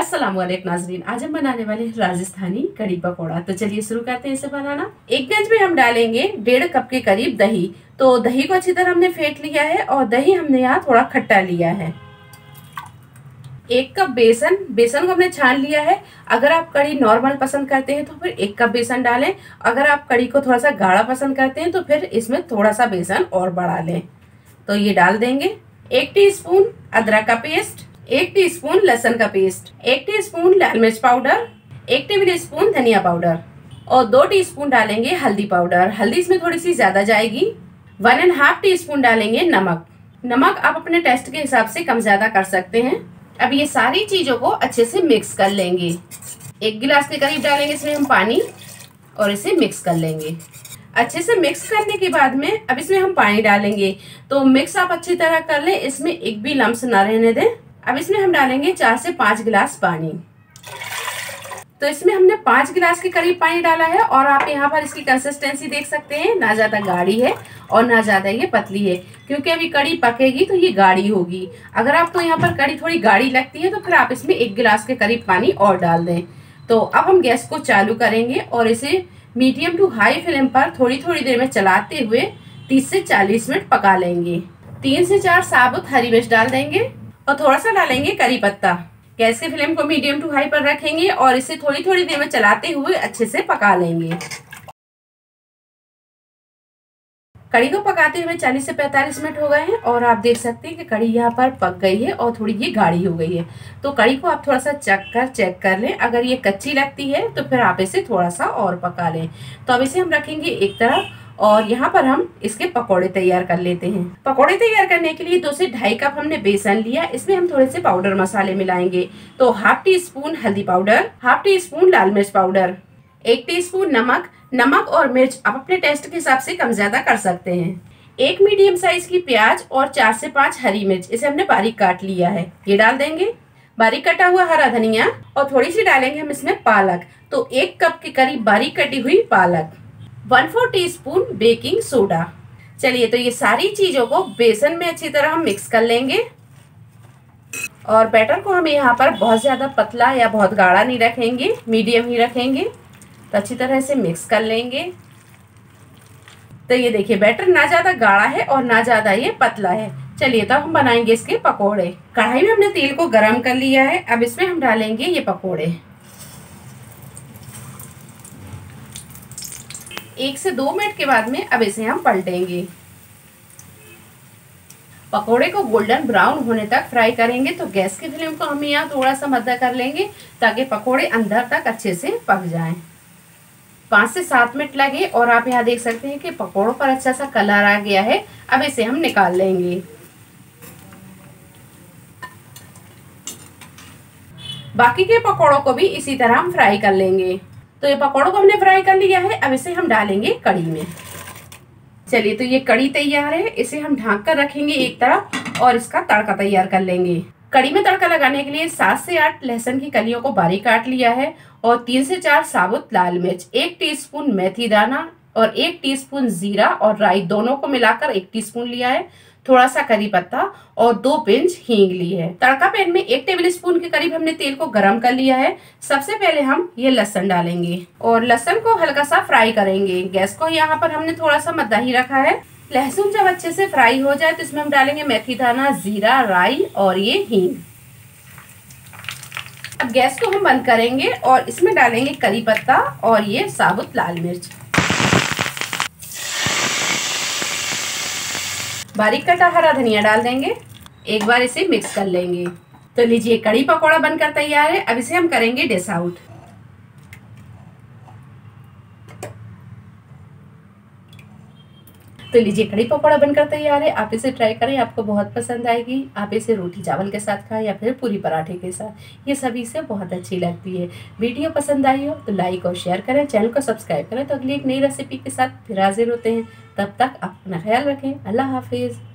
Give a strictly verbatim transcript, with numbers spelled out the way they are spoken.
अस्सलामुअलैकुम नाज़रीन, आज हम बनाने वाले हैं राजस्थानी कड़ी पकोड़ा। तो चलिए शुरू करते हैं इसे बनाना। एक गैस में हम डालेंगे डेढ़ कप के करीब दही। तो दही को अच्छी तरह हमने फेंट लिया है और दही हमने यहाँ थोड़ा खट्टा लिया है। एक कप बेसन, बेसन को हमने छान लिया है। अगर आप कड़ी नॉर्मल पसंद करते हैं तो फिर एक कप बेसन डालें, अगर आप कड़ी को थोड़ा सा गाढ़ा पसंद करते हैं तो फिर इसमें थोड़ा सा बेसन और बढ़ा लें। तो ये डाल देंगे। एक टीस्पून अदरक का पेस्ट, एक टीस्पून लहसुन का पेस्ट, एक टीस्पून लाल मिर्च पाउडर, एक टेबल स्पून धनिया पाउडर और दो टीस्पून डालेंगे हल्दी पाउडर। हल्दी इसमें थोड़ी सी ज़्यादा जाएगी। One and half teaspoon डालेंगे नमक। नमक आप अपने टेस्ट के हिसाब से कम ज़्यादा कर सकते हैं। अब ये सारी चीज़ों को अच्छे से मिक्स कर लेंगे। एक गिलास के करीब डालेंगे इसमें हम पानी और इसे मिक्स कर लेंगे। अच्छे से मिक्स करने के बाद में अब इसमें हम पानी डालेंगे। तो मिक्स आप अच्छी तरह कर लें, इसमें एक भी लम्स ना रहने दें। अब इसमें हम डालेंगे चार से पाँच गिलास पानी। तो इसमें हमने पाँच गिलास के करीब पानी डाला है और आप यहाँ पर इसकी कंसिस्टेंसी देख सकते हैं, ना ज़्यादा गाढ़ी है और ना ज़्यादा ये पतली है, क्योंकि अभी कड़ी पकेगी तो ये गाढ़ी होगी। अगर आपको तो यहाँ पर कड़ी थोड़ी गाढ़ी लगती है तो फिर आप इसमें एक गिलास के करीब पानी और डाल दें। तो अब हम गैस को चालू करेंगे और इसे मीडियम टू हाई फ्लेम पर थोड़ी थोड़ी देर में चलाते हुए तीस से चालीस मिनट पका लेंगे। तीन से चार साबुत हरी मिर्च डाल देंगे और थोड़ा सा डालेंगे करी पत्ता। गैस के फ्लेम को मीडियम टू हाई पर रखेंगे और इसे थोड़ी थोड़ी देर में चलाते हुए अच्छे से पका लेंगे। कड़ी को पकाते हुए चालीस से पैंतालीस मिनट हो गए हैं और आप देख सकते हैं कि कड़ी यहाँ पर पक गई है और थोड़ी ये गाढ़ी हो गई है। तो कड़ी को आप थोड़ा सा चेक कर चेक कर लें, अगर ये कच्ची लगती है तो फिर आप इसे थोड़ा सा और पका लें। तो अब इसे हम रखेंगे एक तरफ और यहाँ पर हम इसके पकोड़े तैयार कर लेते हैं। पकोड़े तैयार करने के लिए दो से ढाई कप हमने बेसन लिया, इसमें हम थोड़े से पाउडर मसाले मिलाएंगे। तो हाफ टी स्पून हल्दी पाउडर, हाफ टी स्पून लाल मिर्च पाउडर, एक टीस्पून नमक। नमक और मिर्च आप अपने टेस्ट के हिसाब से कम ज्यादा कर सकते हैं। एक मीडियम साइज की प्याज और चार से पाँच हरी मिर्च, इसे हमने बारीक काट लिया है, ये डाल देंगे। बारीक कटा हुआ हरा धनिया और थोड़ी सी डालेंगे हम इसमें पालक। तो एक कप के करीब बारीक कटी हुई पालक, one four teaspoon baking soda. चलिए तो ये सारी चीज़ों को बेसन में अच्छी तरह हम मिक्स कर लेंगे और बैटर को हम यहाँ पर बहुत ज़्यादा पतला या बहुत गाढ़ा नहीं रखेंगे, मीडियम ही रखेंगे। तो अच्छी तरह से मिक्स कर लेंगे। तो ये देखिए बैटर ना ज़्यादा गाढ़ा है और ना ज़्यादा ये पतला है। चलिए तो हम बनाएंगे इसके पकोड़े। कढ़ाई में हमने तेल को गर्म कर लिया है, अब इसमें हम डालेंगे ये पकोड़े। एक से दो मिनट के बाद में अब इसे हम पलटेंगे। पकोड़े को गोल्डन ब्राउन होने तक फ्राई करेंगे। तो गैस की फ्लेम को हम यहाँ थोड़ा सा मध्यम कर लेंगे ताकि पकोड़े अंदर तक अच्छे से पक जाएं। पाँच से सात मिनट लगे और आप यहाँ देख सकते हैं कि पकोड़ों पर अच्छा सा कलर आ गया है। अब इसे हम निकाल लेंगे। बाकी के पकोड़ों को भी इसी तरह हम फ्राई कर लेंगे। तो ये पकौड़ों को हमने फ्राई कर लिया है, अब इसे हम डालेंगे कड़ी में। चलिए तो ये कड़ी तैयार है, इसे हम ढाँक कर रखेंगे एक तरफ और इसका तड़का तैयार कर लेंगे। कड़ी में तड़का लगाने के लिए सात से आठ लहसुन की कलियों को बारीक काट लिया है और तीन से चार साबुत लाल मिर्च, एक टीस्पून मेथी दाना और एक टीस्पून जीरा और राई, दोनों को मिलाकर एक टीस्पून लिया है। थोड़ा सा करी पत्ता और दो पिंच हींग ली है। तड़का पैन में एक टेबलस्पून के करीब हमने तेल को गरम कर लिया है। सबसे पहले हम ये लहसुन डालेंगे और लहसुन को हल्का सा फ्राई करेंगे। गैस को यहाँ पर हमने थोड़ा सा मध्यम ही रखा है। लहसुन जब अच्छे से फ्राई हो जाए तो इसमें हम डालेंगे मेथी दाना, जीरा, राई और ये हींग। अब गैस को हम बंद करेंगे और इसमें डालेंगे करी पत्ता और ये साबुत लाल मिर्च। बारीक कटा हरा धनिया डाल देंगे। एक बार इसे मिक्स कर लेंगे। तो लीजिए कड़ी पकोड़ा बनकर तैयार है। अब इसे हम करेंगे डिश आउट। तो लीजिए कड़ी पकोड़ा बनकर तैयार है। आप इसे ट्राई करें, आपको बहुत पसंद आएगी। आप इसे रोटी चावल के साथ खाएं या फिर पूरी पराठे के साथ, ये सभी से बहुत अच्छी लगती है। वीडियो पसंद आई हो तो लाइक और शेयर करें, चैनल को सब्सक्राइब करें। तो अगली एक नई रेसिपी के साथ फिर हाजिर होते हैं। तब तक आप अपना ख्याल रखें। अल्लाह हाफिज़।